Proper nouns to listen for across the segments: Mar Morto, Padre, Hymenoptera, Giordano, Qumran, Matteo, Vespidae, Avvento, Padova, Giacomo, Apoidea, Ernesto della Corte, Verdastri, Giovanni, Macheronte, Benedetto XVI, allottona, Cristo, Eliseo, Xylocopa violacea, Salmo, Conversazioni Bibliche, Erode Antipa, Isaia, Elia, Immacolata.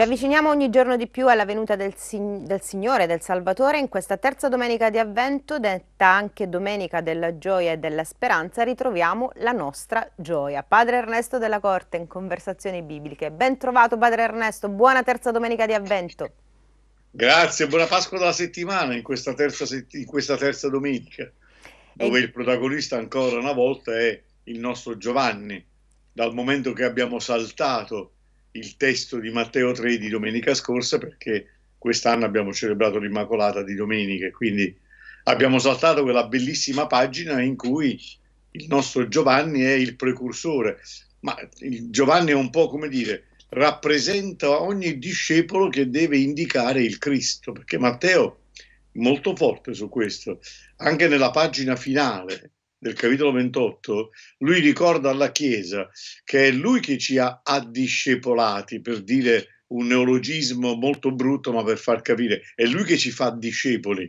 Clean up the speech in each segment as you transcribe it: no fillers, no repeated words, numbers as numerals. Ci avviciniamo ogni giorno di più alla venuta del Signore, del Salvatore. In questa terza domenica di Avvento, detta anche Domenica della Gioia e della Speranza, ritroviamo la nostra gioia. Padre Ernesto della Corte in Conversazioni Bibliche. Ben trovato Padre Ernesto, buona terza domenica di Avvento. Grazie, buona Pasqua della settimana in questa terza domenica, dove il protagonista ancora una volta è il nostro Giovanni, dal momento che abbiamo saltato il testo di Matteo 3 di domenica scorsa, perché quest'anno abbiamo celebrato l'Immacolata di domenica, quindi abbiamo saltato quella bellissima pagina in cui il nostro Giovanni è il precursore, ma il Giovanni è un po' come dire, rappresenta ogni discepolo che deve indicare il Cristo, perché Matteo è molto forte su questo, anche nella pagina finale del capitolo 28, lui ricorda alla Chiesa che è lui che ci ha addiscepolati, per dire un neologismo molto brutto, ma per far capire, è lui che ci fa discepoli.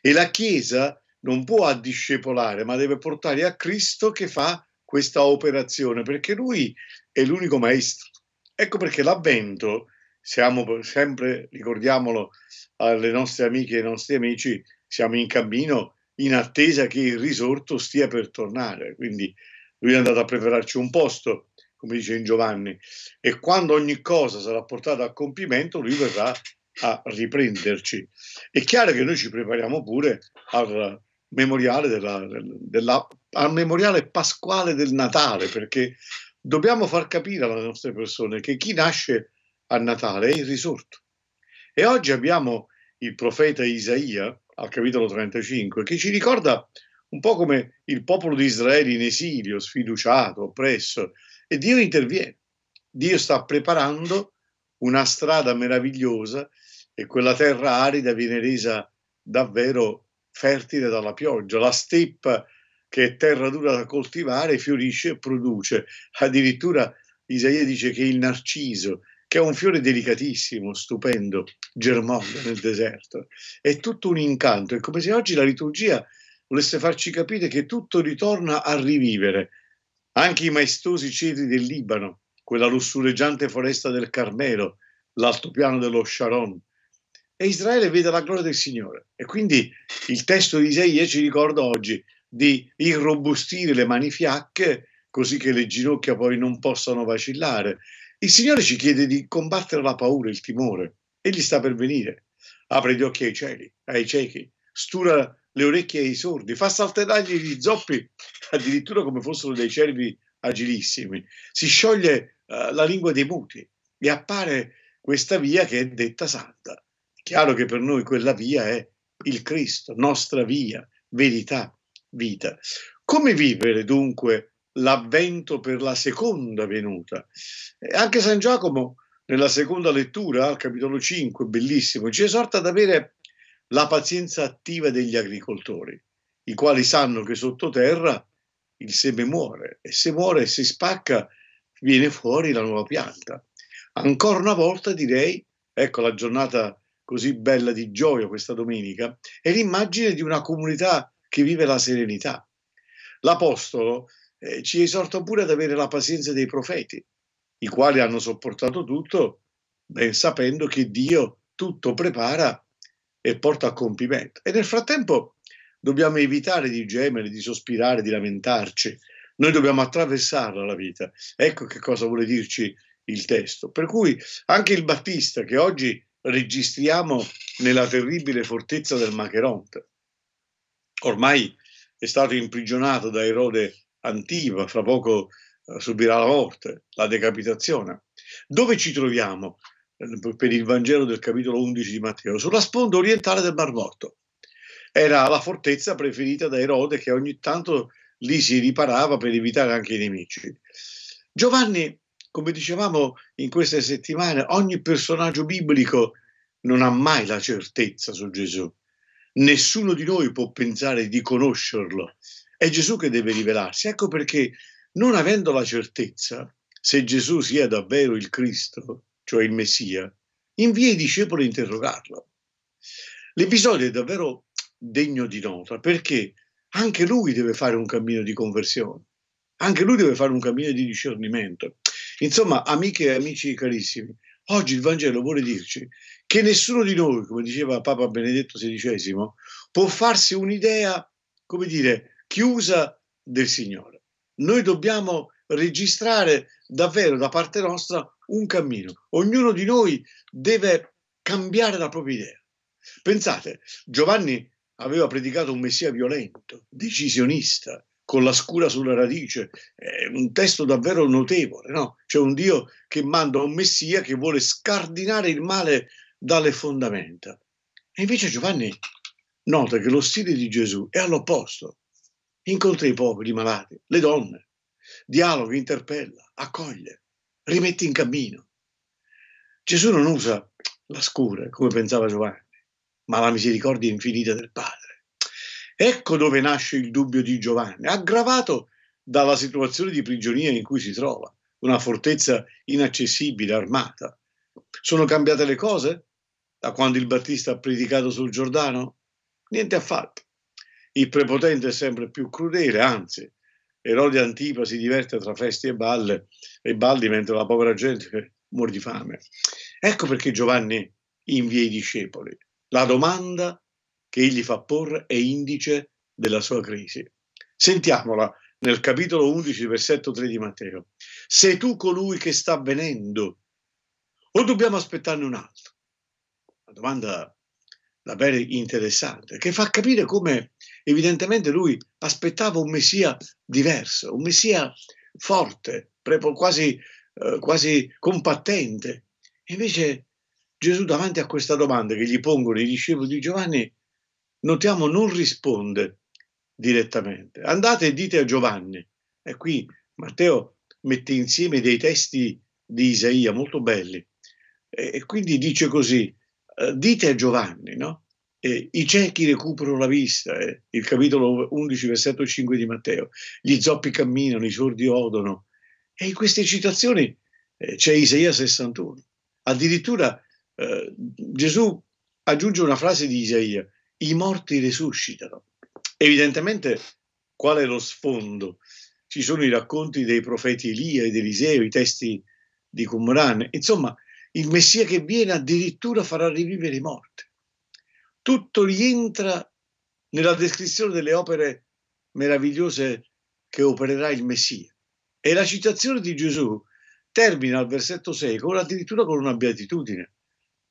E la Chiesa non può addiscepolare, ma deve portare a Cristo che fa questa operazione, perché lui è l'unico maestro. Ecco perché l'Avvento, siamo sempre, ricordiamolo alle nostre amiche e ai nostri amici, siamo in cammino in attesa che il risorto stia per tornare, quindi lui è andato a prepararci un posto, come dice in Giovanni, e quando ogni cosa sarà portata a compimento lui verrà a riprenderci. È chiaro che noi ci prepariamo pure al memoriale, al memoriale pasquale del Natale, perché dobbiamo far capire alle nostre persone che chi nasce a Natale è il risorto. E oggi abbiamo il profeta Isaia, al capitolo 35, che ci ricorda un po' come il popolo di Israele in esilio, sfiduciato, oppresso, e Dio interviene. Dio sta preparando una strada meravigliosa e quella terra arida viene resa davvero fertile dalla pioggia. La steppa, che è terra dura da coltivare, fiorisce e produce. Addirittura Isaia dice che il narciso, che è un fiore delicatissimo, stupendo, germoglia nel deserto. È tutto un incanto, è come se oggi la liturgia volesse farci capire che tutto ritorna a rivivere. Anche i maestosi cedri del Libano, quella lussureggiante foresta del Carmelo, l'altopiano dello Sharon. E Israele vede la gloria del Signore. E quindi il testo di Isaia ci ricorda oggi di irrobustire le mani fiacche, così che le ginocchia poi non possano vacillare. Il Signore ci chiede di combattere la paura, il timore. Egli sta per venire. Apre gli occhi ai ciechi, stura le orecchie ai sordi, fa saltellargli gli zoppi, addirittura come fossero dei cervi agilissimi. Si scioglie la lingua dei muti e appare questa via che è detta santa. È chiaro che per noi quella via è il Cristo, nostra via, verità, vita. Come vivere dunque l'avvento per la seconda venuta? Anche San Giacomo nella seconda lettura al capitolo 5, bellissimo, ci esorta ad avere la pazienza attiva degli agricoltori, i quali sanno che sottoterra il seme muore e se muore e si spacca viene fuori la nuova pianta. Ancora una volta direi, ecco la giornata così bella di gioia questa domenica, è l'immagine di una comunità che vive la serenità. L'Apostolo ci esorta pure ad avere la pazienza dei profeti, i quali hanno sopportato tutto, ben sapendo che Dio tutto prepara e porta a compimento. E nel frattempo dobbiamo evitare di gemere, di sospirare, di lamentarci. Noi dobbiamo attraversarla la vita. Ecco che cosa vuole dirci il testo. Per cui anche il Battista, che oggi registriamo nella terribile fortezza del Macheronte, ormai è stato imprigionato da Erode Antipa, fra poco subirà la morte, la decapitazione. Dove ci troviamo per il Vangelo del capitolo 11 di Matteo? Sulla sponda orientale del Mar Morto. Era la fortezza preferita da Erode, che ogni tanto lì si riparava per evitare anche i nemici. Giovanni, come dicevamo in queste settimane, ogni personaggio biblico non ha mai la certezza su Gesù. Nessuno di noi può pensare di conoscerlo. È Gesù che deve rivelarsi. Ecco perché, non avendo la certezza se Gesù sia davvero il Cristo, cioè il Messia, invia i discepoli a interrogarlo. L'episodio è davvero degno di nota, perché anche lui deve fare un cammino di conversione, anche lui deve fare un cammino di discernimento. Insomma, amiche e amici carissimi, Oggi il Vangelo vuole dirci che nessuno di noi, come diceva Papa Benedetto XVI, può farsi un'idea, come dire, chiusa del Signore. Noi dobbiamo registrare davvero da parte nostra un cammino. Ognuno di noi deve cambiare la propria idea. Pensate, Giovanni aveva predicato un Messia violento, decisionista, con la scura sulla radice. È un testo davvero notevole, no? C'è un Dio che manda un Messia che vuole scardinare il male dalle fondamenta. E invece Giovanni nota che lo stile di Gesù è all'opposto. Incontra i poveri, i malati, le donne, dialoga, interpella, accoglie, rimette in cammino. Gesù non usa la scura, come pensava Giovanni, ma la misericordia infinita del Padre. Ecco dove nasce il dubbio di Giovanni, aggravato dalla situazione di prigionia in cui si trova, una fortezza inaccessibile, armata. Sono cambiate le cose da quando il Battista ha predicato sul Giordano? Niente affatto. Il prepotente è sempre più crudele, anzi, Erode Antipa si diverte tra feste e balli mentre la povera gente muore di fame. Ecco perché Giovanni invia i discepoli. La domanda che egli fa porre è indice della sua crisi. Sentiamola nel capitolo 11, versetto 3 di Matteo. Sei tu colui che sta venendo o dobbiamo aspettarne un altro? Una domanda davvero interessante, che fa capire come evidentemente lui aspettava un Messia diverso, un Messia forte, quasi combattente. E invece Gesù, davanti a questa domanda che gli pongono i discepoli di Giovanni, notiamo, non risponde direttamente. Andate e dite a Giovanni. E qui Matteo mette insieme dei testi di Isaia molto belli. E quindi dice così, dite a Giovanni, no? I ciechi recuperano la vista, il capitolo 11, versetto 5 di Matteo. Gli zoppi camminano, i sordi odono. E in queste citazioni c'è Isaia 61. Addirittura Gesù aggiunge una frase di Isaia. I morti risuscitano. Evidentemente, qual è lo sfondo? Ci sono i racconti dei profeti Elia ed Eliseo, i testi di Qumran. Insomma, il Messia che viene addirittura farà rivivere i morti. Tutto rientra nella descrizione delle opere meravigliose che opererà il Messia. E la citazione di Gesù termina al versetto 6 addirittura con una beatitudine.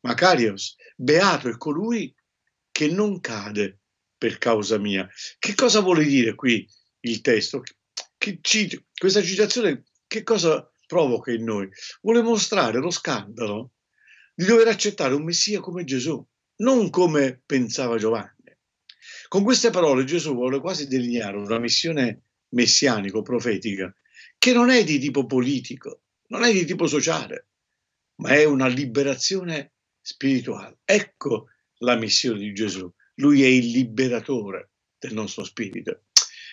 Macarios, beato è colui che non cade per causa mia. Che cosa vuole dire qui il testo? Questa citazione che cosa provoca in noi? Vuole mostrare lo scandalo di dover accettare un Messia come Gesù, non come pensava Giovanni. Con queste parole Gesù vuole quasi delineare una missione messianico-profetica che non è di tipo politico, non è di tipo sociale, ma è una liberazione spirituale. Ecco la missione di Gesù. Lui è il liberatore del nostro spirito.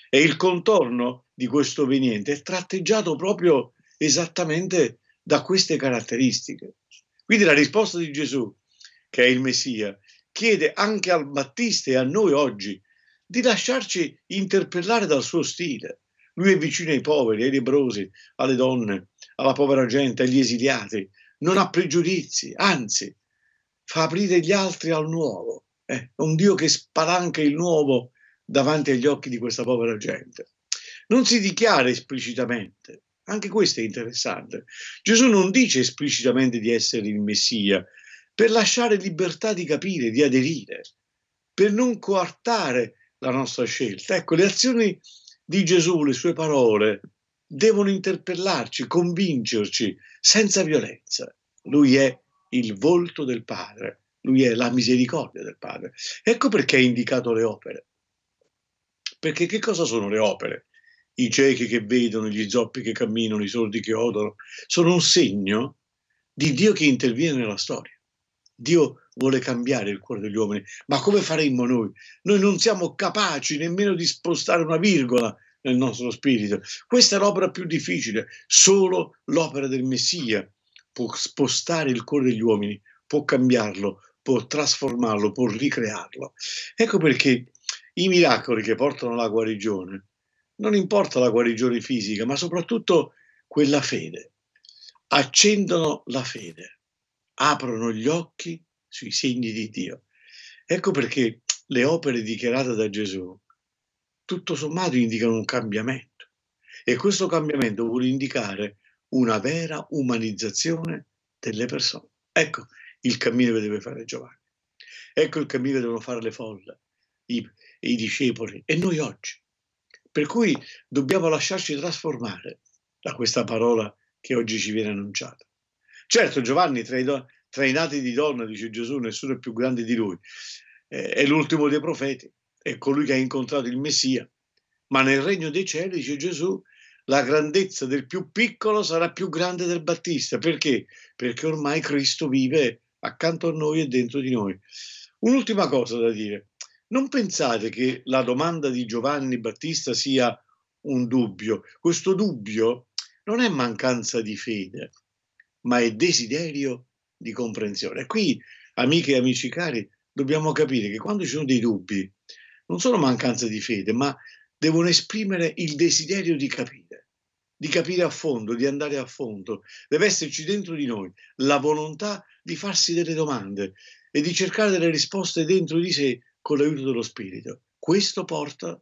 E il contorno di questo veniente è tratteggiato proprio esattamente da queste caratteristiche. Quindi la risposta di Gesù, che è il Messia, chiede anche al Battista e a noi oggi di lasciarci interpellare dal suo stile. Lui è vicino ai poveri, ai lebbrosi, alle donne, alla povera gente, agli esiliati. Non ha pregiudizi, anzi, fa aprire gli altri al nuovo. Un Dio che spalanca il nuovo davanti agli occhi di questa povera gente. Non si dichiara esplicitamente, anche questo è interessante. Gesù non dice esplicitamente di essere il Messia, per lasciare libertà di capire, di aderire, per non coartare la nostra scelta. Ecco, le azioni di Gesù, le sue parole, devono interpellarci, convincerci, senza violenza. Lui è il volto del Padre, lui è la misericordia del Padre. Ecco perché ha indicato le opere. Perché che cosa sono le opere? I ciechi che vedono, gli zoppi che camminano, i sordi che odono, sono un segno di Dio che interviene nella storia. Dio vuole cambiare il cuore degli uomini, ma come faremmo noi? Noi non siamo capaci nemmeno di spostare una virgola nel nostro spirito. Questa è l'opera più difficile, solo l'opera del Messia può spostare il cuore degli uomini, può cambiarlo, può trasformarlo, può ricrearlo. Ecco perché i miracoli che portano alla guarigione, non importa la guarigione fisica, ma soprattutto quella fede, accendono la fede, aprono gli occhi sui segni di Dio. Ecco perché le opere dichiarate da Gesù, tutto sommato, indicano un cambiamento. E questo cambiamento vuol indicare una vera umanizzazione delle persone. Ecco il cammino che deve fare Giovanni. Ecco il cammino che devono fare le folle, i discepoli e noi oggi. Per cui dobbiamo lasciarci trasformare da questa parola che oggi ci viene annunciata. Certo, Giovanni, tra i nati di donna, dice Gesù, nessuno è più grande di lui. È l'ultimo dei profeti, è colui che ha incontrato il Messia. Ma nel regno dei cieli, dice Gesù, la grandezza del più piccolo sarà più grande del Battista. Perché? Perché ormai Cristo vive accanto a noi e dentro di noi. Un'ultima cosa da dire. Non pensate che la domanda di Giovanni Battista sia un dubbio. Questo dubbio non è mancanza di fede, ma è desiderio di comprensione. Qui, amiche e amici cari, dobbiamo capire che quando ci sono dei dubbi, non sono mancanza di fede, ma devono esprimere il desiderio di capire a fondo, di andare a fondo. Deve esserci dentro di noi la volontà di farsi delle domande e di cercare delle risposte dentro di sé con l'aiuto dello Spirito. Questo porta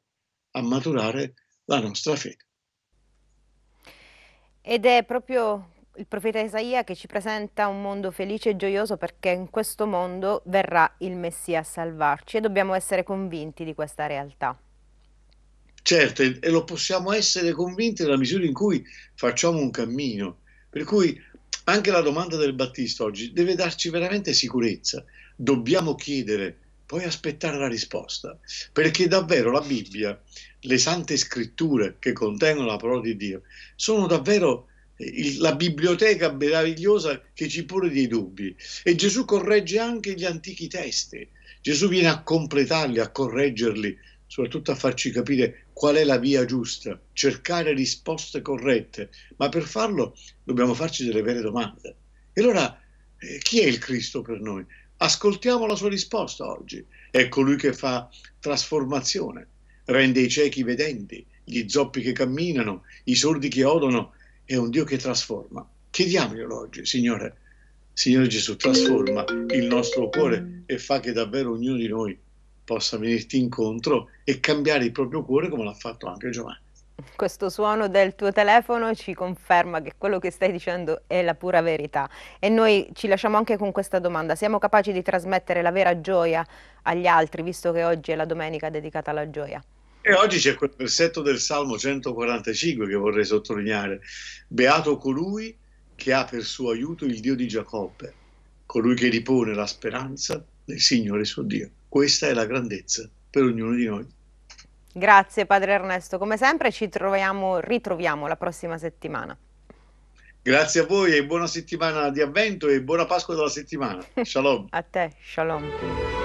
a maturare la nostra fede. Ed è proprio il profeta Isaia che ci presenta un mondo felice e gioioso, perché in questo mondo verrà il Messia a salvarci, e dobbiamo essere convinti di questa realtà. Certo, e lo possiamo essere convinti nella misura in cui facciamo un cammino. Per cui anche la domanda del Battista oggi deve darci veramente sicurezza. Dobbiamo chiedere, poi aspettare la risposta, perché davvero la Bibbia, le sante scritture che contengono la parola di Dio, sono davvero la biblioteca meravigliosa che ci pone dei dubbi. E Gesù corregge anche gli antichi testi. Gesù viene a completarli, a correggerli, soprattutto a farci capire qual è la via giusta, cercare risposte corrette. Ma per farlo dobbiamo farci delle vere domande. E allora, chi è il Cristo per noi? Ascoltiamo la sua risposta oggi. È colui che fa trasformazione, rende i ciechi vedenti, gli zoppi che camminano, i sordi che odono. È un Dio che trasforma. Chiediamoglielo oggi, Signore. Signore Gesù, trasforma il nostro cuore e fa che davvero ognuno di noi possa venirti incontro e cambiare il proprio cuore, come l'ha fatto anche Giovanni. Questo suono del tuo telefono ci conferma che quello che stai dicendo è la pura verità, e noi ci lasciamo anche con questa domanda: siamo capaci di trasmettere la vera gioia agli altri, visto che oggi è la domenica dedicata alla gioia? E oggi c'è quel versetto del Salmo 145 che vorrei sottolineare: beato colui che ha per suo aiuto il Dio di Giacobbe, colui che ripone la speranza del Signore suo Dio. Questa è la grandezza per ognuno di noi. Grazie Padre Ernesto, come sempre ci ritroviamo la prossima settimana. Grazie a voi e buona settimana di Avvento e buona Pasqua della settimana. Shalom. A te, shalom.